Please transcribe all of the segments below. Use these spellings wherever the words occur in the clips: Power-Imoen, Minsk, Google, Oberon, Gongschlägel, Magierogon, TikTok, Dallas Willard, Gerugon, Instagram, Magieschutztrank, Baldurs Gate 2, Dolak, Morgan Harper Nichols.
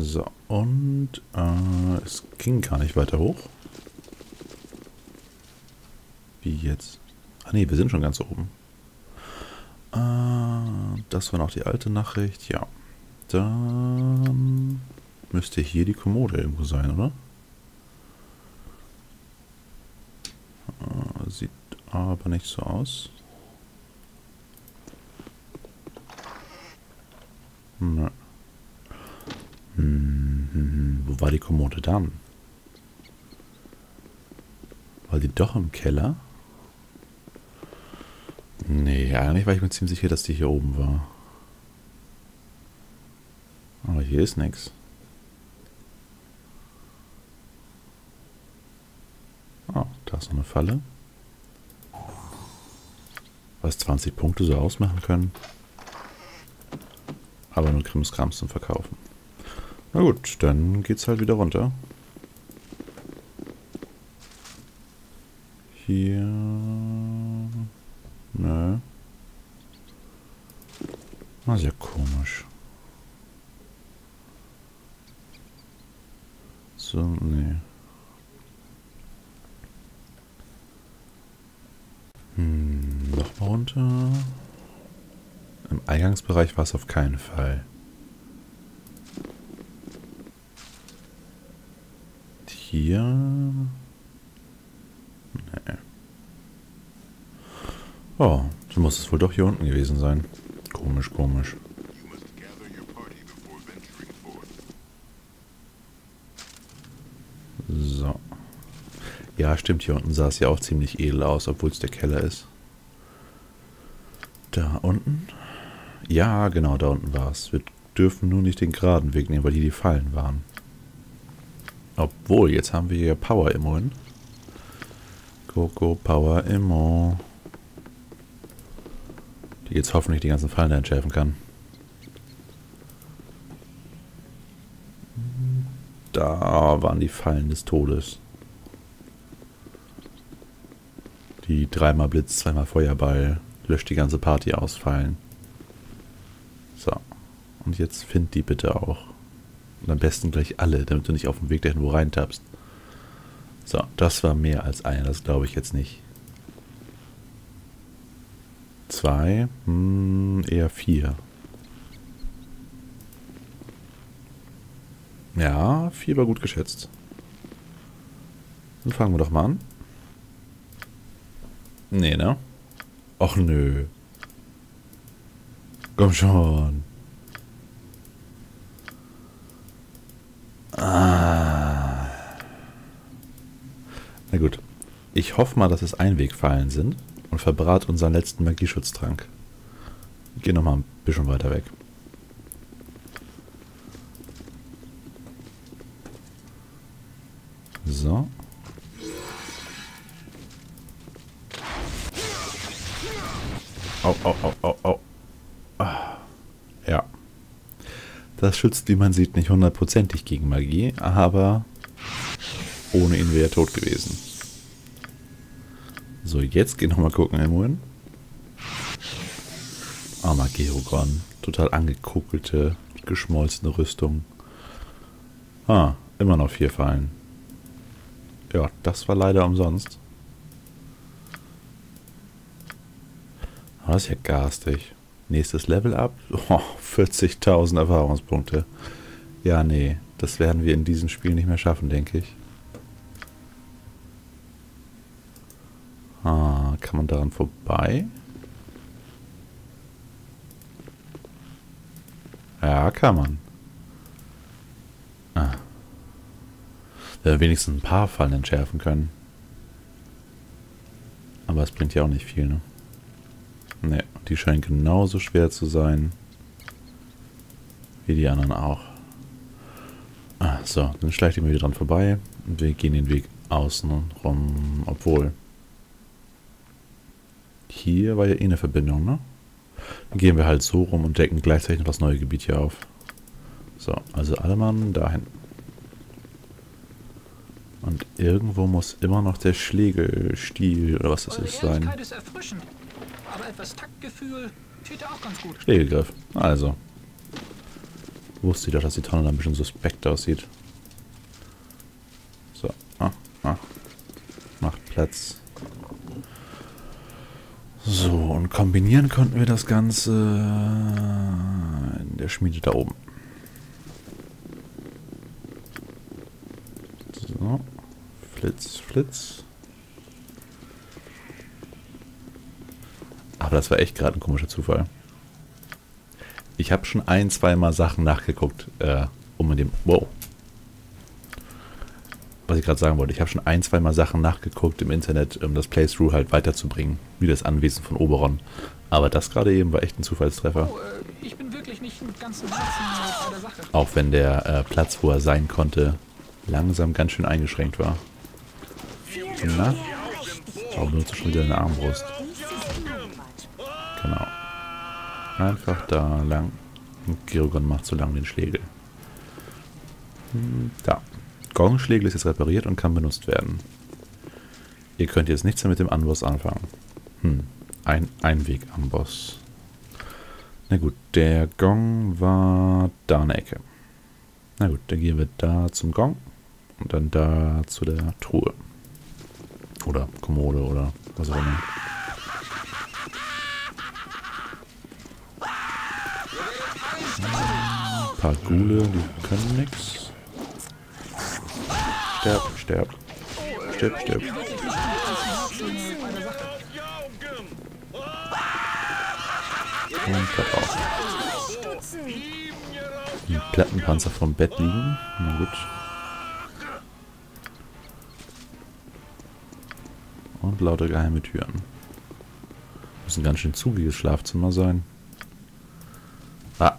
So, und es ging gar nicht weiter hoch. Wie jetzt? Ah ne, wir sind schon ganz oben. Das war noch die alte Nachricht. Ja, dann müsste hier die Kommode irgendwo sein, oder? Sieht aber nicht so aus. Nö. Wo war die Kommode dann? War die doch im Keller? Nee, eigentlich war ich mir ziemlich sicher, dass die hier oben war. Aber hier ist nichts. Oh, da ist noch eine Falle. Was 20 Punkte so ausmachen können. Aber nur Krimskrams zum Verkaufen. Na gut, dann geht's halt wieder runter. Hier. Nö. Ah, sehr komisch. So, nee. Nochmal runter. Im Eingangsbereich war es auf keinen Fall. Hier. Nee. Oh, so muss es wohl doch hier unten gewesen sein. Komisch, komisch. So. Ja, stimmt, hier unten sah es ja auch ziemlich edel aus, obwohl es der Keller ist. Da unten? Ja, genau, da unten war es. Wir dürfen nur nicht den geraden Weg nehmen, weil hier die Fallen waren. Obwohl, jetzt haben wir hier Power-Imoen. Go, go, Power-Imoen. Die jetzt hoffentlich die ganzen Fallen entschärfen kann. Da waren die Fallen des Todes. Die 3-mal Blitz, 2-mal Feuerball, löscht die ganze Party aus Fallen. So. Und jetzt find die bitte auch. Und am besten gleich alle, damit du nicht auf dem Weg dahin wo reintappst. So, das war mehr als eine, das glaube ich jetzt nicht. 2, eher 4. Ja, 4 war gut geschätzt. Dann fangen wir doch mal an. Nee, ne? Och nö. Komm schon. Ah. Na gut. Ich hoffe mal, dass es Einwegfallen sind und verbrat unseren letzten Magieschutztrank. Ich gehe nochmal ein bisschen weiter weg. So. Au, au, au, au, au. Ah. Ja. Das schützt, wie man sieht, nicht hundertprozentig gegen Magie, aber ohne ihn wäre er tot gewesen. So, jetzt gehen wir nochmal gucken, Imoen. Ah, Magierogon. Total angekuckelte, geschmolzene Rüstung. Ah, immer noch 4 Fallen. Ja, das war leider umsonst. Ah, das ist ja garstig. Nächstes Level up. Oh, 40.000 Erfahrungspunkte. Ja, nee. Das werden wir in diesem Spiel nicht mehr schaffen, denke ich. Ah, kann man daran vorbei? Ja, kann man. Ah. Wir werden wenigstens ein paar Fallen entschärfen können. Aber es bringt ja auch nicht viel, ne? Ne, die scheinen genauso schwer zu sein wie die anderen auch. Ah, so, dann schleicht ich mir wieder dran vorbei und wir gehen den Weg außen rum, obwohl hier war ja eh eine Verbindung, ne? Dann gehen wir halt so rum und decken gleichzeitig noch das neue Gebiet hier auf. So, also alle Mann dahin. Und irgendwo muss immer noch der Schlägelstiel oder was das ist sein. Etwas Taktgefühl täte auch ganz gut. Schlägelgriff. Also. Wusste ich doch, dass die Tonne da ein bisschen suspekt aussieht. So, macht Platz. So, und kombinieren konnten wir das Ganze in der Schmiede da oben. So, Flitz, Flitz. Aber das war echt gerade ein komischer Zufall. Ich habe schon ein-, zweimal Sachen nachgeguckt, um in dem... Wow. Was ich gerade sagen wollte, ich habe schon ein-, zweimal Sachen nachgeguckt im Internet, um das Playthrough halt weiterzubringen, wie das Anwesen von Oberon. Aber das gerade eben war echt ein Zufallstreffer. Oh, ich bin wirklich nicht mit ganzem Herzen bei der Sache. Auch wenn der Platz, wo er sein konnte, langsam ganz schön eingeschränkt war. Na? Warum benutzt du schon wieder deine Armbrust? Genau. Einfach da lang. Gerugon macht so lang den Schlägel. Da. Gongschlägel ist jetzt repariert und kann benutzt werden. Ihr könnt jetzt nichts mehr mit dem Amboss anfangen. Ein Einweg-Amboss. Na gut, der Gong war da in der Ecke. Na gut, dann gehen wir da zum Gong. Und dann da zu der Truhe. Oder Kommode oder was auch immer. Ein paar Gule, die können nix. Sterb, sterb. Sterb, sterb. Und bleib auf. Ein Plattenpanzer vom Bett liegen. Na gut. Und lauter geheime Türen. Muss ein ganz schön zugiges Schlafzimmer sein. Ah,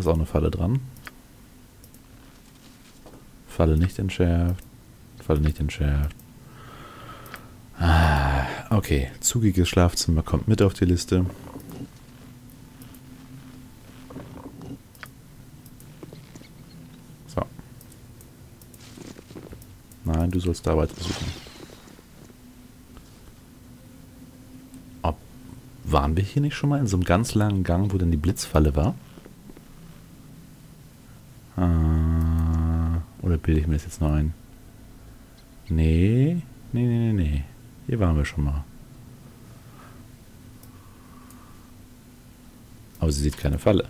ist auch eine Falle dran. Falle nicht entschärft. Falle nicht entschärft. Ah, okay. Zugiges Schlafzimmer kommt mit auf die Liste. So. Nein, du sollst da weiter suchen. Waren wir hier nicht schon mal in so einem ganz langen Gang, wo denn die Blitzfalle war? Oder bilde ich mir das jetzt noch ein? Nee. Hier waren wir schon mal. Aber sie sieht keine Falle.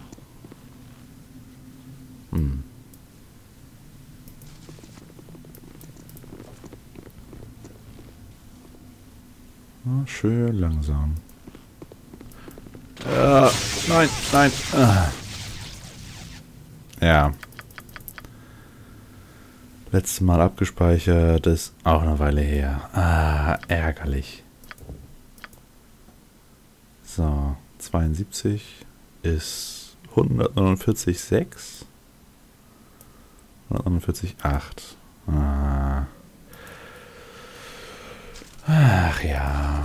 Na, schön langsam. Nein. Ja. Letztes Mal abgespeichert, ist auch eine Weile her. Ärgerlich. So, 72 ist 149,6. 149,8. Ach ja.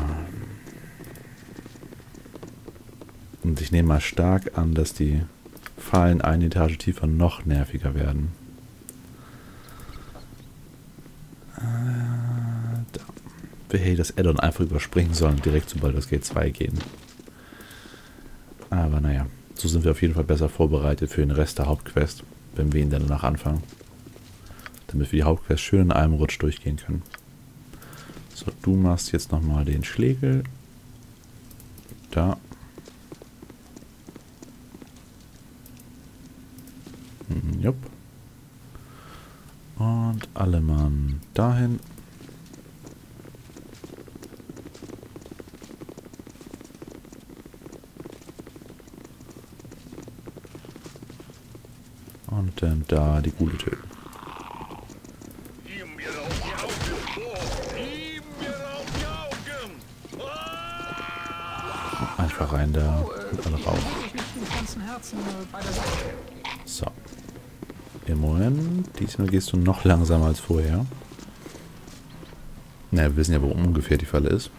Und ich nehme mal stark an, dass die Fallen eine Etage tiefer noch nerviger werden. Da. Wir hätten das Addon einfach überspringen sollen und direkt zu Baldur's Gate 2 gehen. Aber naja, so sind wir auf jeden Fall besser vorbereitet für den Rest der Hauptquest, wenn wir ihn dann danach anfangen. Damit wir die Hauptquest schön in einem Rutsch durchgehen können. So, du machst jetzt nochmal den Schlägel. Da. Jupp. Und alle Mann dahin. Und dann da die gute Tür. Einfach rein da und alle raus. So. Im Moment, diesmal gehst du noch langsamer als vorher. Naja, wir wissen ja, wo ungefähr die Falle ist.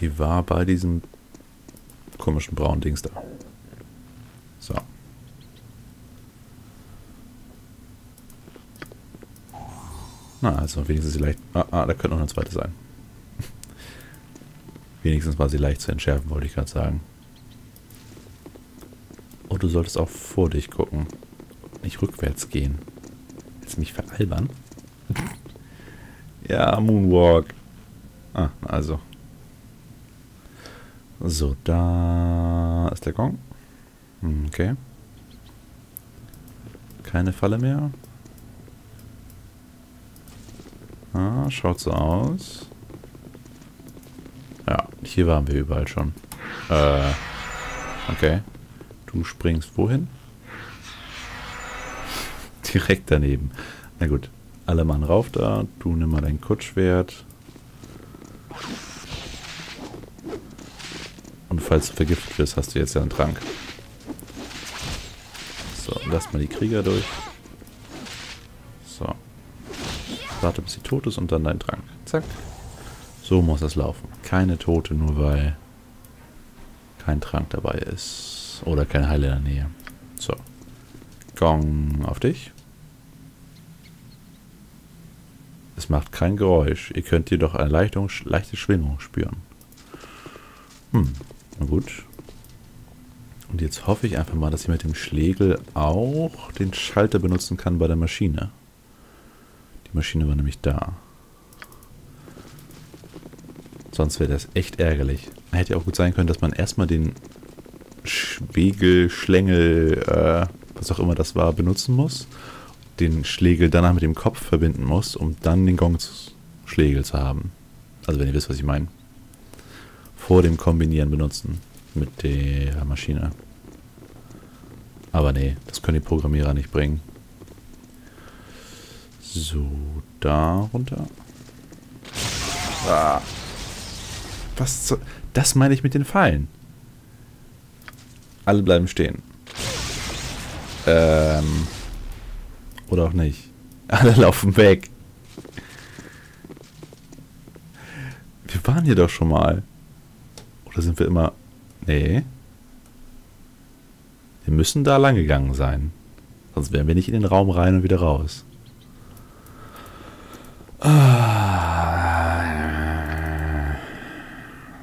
Die war bei diesem komischen braunen Dings da. So. Na, also wenigstens sie leicht... da könnte noch eine zweite sein. Wenigstens war sie leicht zu entschärfen, wollte ich gerade sagen. Oh, du solltest auch vor dich gucken. Nicht rückwärts gehen. Willst du mich veralbern? Ja, Moonwalk. Ah, also. So, da ist der Gong. Okay. Keine Falle mehr. Ah, schaut so aus. Ja, hier waren wir überall schon. Okay. Du springst wohin? Direkt daneben. Na gut. Alle Mann rauf da. Du nimm mal dein Kurzschwert. Und falls du vergiftet wirst, hast du jetzt ja einen Trank. So, lass mal die Krieger durch. So. Warte, bis sie tot ist und dann dein Trank. Zack. So muss das laufen. Keine Tote, nur weil kein Trank dabei ist. Oder kein Heil in der Nähe. So. Gong auf dich. Es macht kein Geräusch. Ihr könnt jedoch eine leichte Schwingung spüren. Na gut. Und jetzt hoffe ich einfach mal, dass ich mit dem Schlägel auch den Schalter benutzen kann bei der Maschine. Die Maschine war nämlich da. Sonst wäre das echt ärgerlich. Hätte ja auch gut sein können, dass man erstmal den Schwegel, Schlängel, was auch immer das war, benutzen muss. Den Schlägel danach mit dem Kopf verbinden muss, um dann den Gongschlägel zu haben. Also wenn ihr wisst, was ich meine. Vor dem Kombinieren benutzen mit der Maschine. Aber nee, das können die Programmierer nicht bringen. So, da runter. Ah. Was so? Das meine ich mit den Pfeilen. Alle bleiben stehen. Oder auch nicht. Alle laufen weg. Wir waren hier doch schon mal. Oder sind wir immer... Nee. Wir müssen da lang gegangen sein. Sonst wären wir nicht in den Raum rein und wieder raus.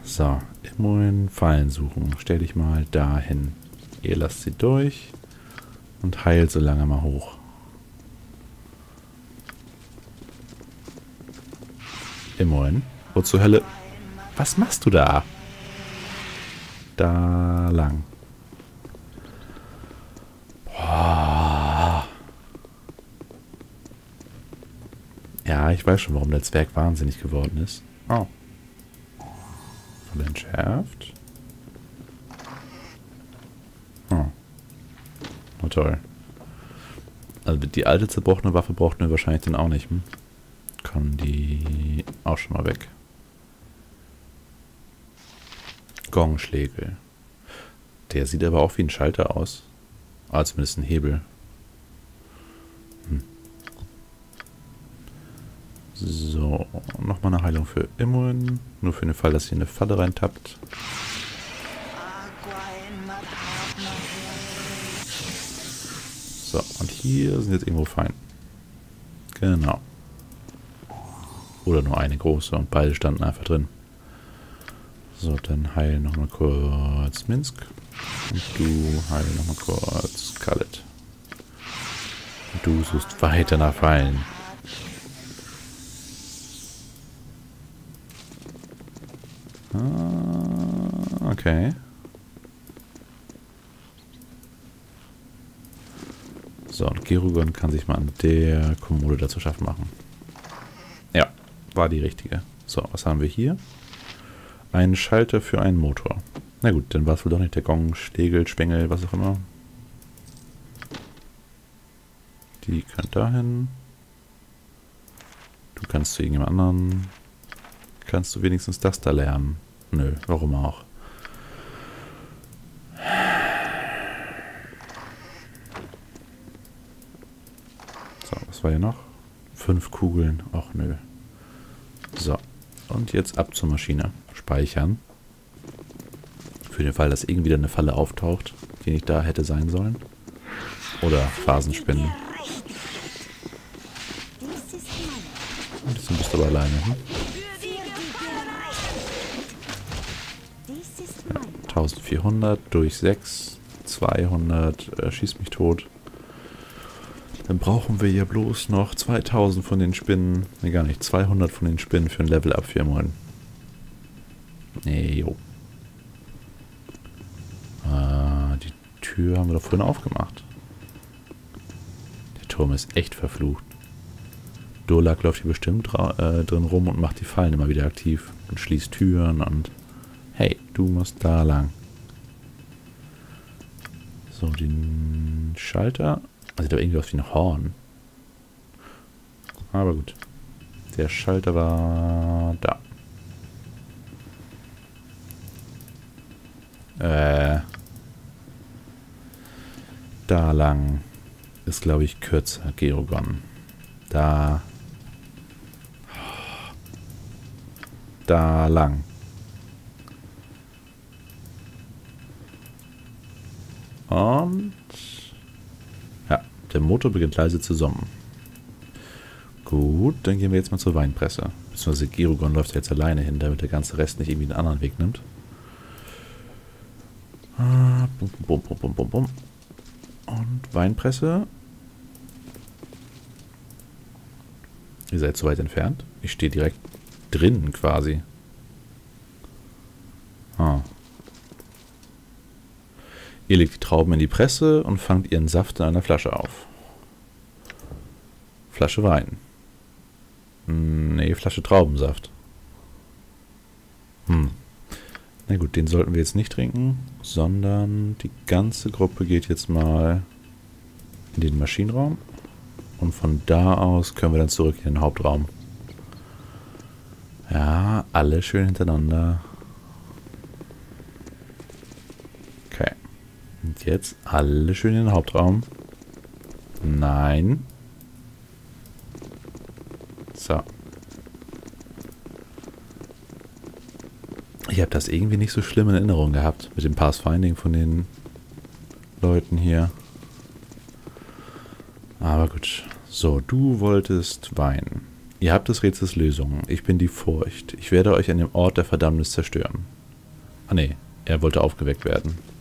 So. Immerhin Fallen suchen. Stell dich mal dahin. Ihr lasst sie durch. Und heilt so lange mal hoch. Immerhin. Wo zur Hölle? Was machst du da? Da lang. Boah. Ja, ich weiß schon, warum der Zwerg wahnsinnig geworden ist. Oh. Voll entschärft. Oh. Na toll. Also die alte zerbrochene Waffe brauchten wir wahrscheinlich dann auch nicht. Hm? Kann die auch schon mal weg. Gongschlägel. Der sieht aber auch wie ein Schalter aus. Ah, zumindest ein Hebel. Hm. So, nochmal eine Heilung für Imoen. Nur für den Fall, dass ihr eine Falle reintappt. So, und hier sind jetzt irgendwo Feinde. Genau. Oder nur eine große und beide standen einfach drin. So, dann heil nochmal kurz Minsk. Und du heil nochmal kurz Kallet. Und du suchst weiter nach Fallen. Ah, okay. So, und Gerugon kann sich mal an der Kommode dazu schaffen machen. Ja, war die richtige. So, was haben wir hier? Ein Schalter für einen Motor. Na gut, dann war es wohl doch nicht der Gong, Schlägel, Schwengel, was auch immer. Die kann dahin. Du kannst zu irgendjemand anderen. Kannst du wenigstens das da lernen? Nö, warum auch? So, was war hier noch? 5 Kugeln. Ach nö. So. Und jetzt ab zur Maschine. Speichern. Für den Fall, dass irgendwie dann eine Falle auftaucht, die nicht da hätte sein sollen. Oder Phasenspinnen. Und jetzt bist du aber alleine. Hm? Ja, 1400 durch 6. 200, schieß mich tot. Dann brauchen wir ja bloß noch 2000 von den Spinnen, ne gar nicht, 200 von den Spinnen für ein Level-Up 4-mal. Nee, jo. Die Tür haben wir doch vorhin aufgemacht. Der Turm ist echt verflucht. Dolak läuft hier bestimmt drin rum und macht die Fallen immer wieder aktiv und schließt Türen und... Hey, du musst da lang. So, den Schalter... Also sieht aber irgendwie aus wie ein Horn. Aber gut. Der Schalter war da. Da lang ist, glaube ich, kürzer. Gerugon. Da. Da lang. Und... Der Motor beginnt leise zu summen. Gut, dann gehen wir jetzt mal zur Weinpresse. Beziehungsweise Gerugon läuft jetzt alleine hin, damit der ganze Rest nicht irgendwie einen anderen Weg nimmt. Und Weinpresse. Ihr seid so weit entfernt. Ich stehe direkt drinnen quasi. Ah. Ihr legt die Trauben in die Presse und fangt ihren Saft in einer Flasche auf. Flasche Wein. Nee, Flasche Traubensaft. Na gut, den sollten wir jetzt nicht trinken, sondern die ganze Gruppe geht jetzt mal in den Maschinenraum. Und von da aus können wir dann zurück in den Hauptraum. Ja, alle schön hintereinander. Und jetzt alle schön in den Hauptraum. Nein. So. Ich habe das irgendwie nicht so schlimm in Erinnerung gehabt mit dem Pathfinding von den Leuten hier. Aber gut. So, du wolltest Wein. Ihr habt des Rätsels Lösung. Ich bin die Furcht. Ich werde euch an dem Ort der Verdammnis zerstören. Ah ne, er wollte aufgeweckt werden.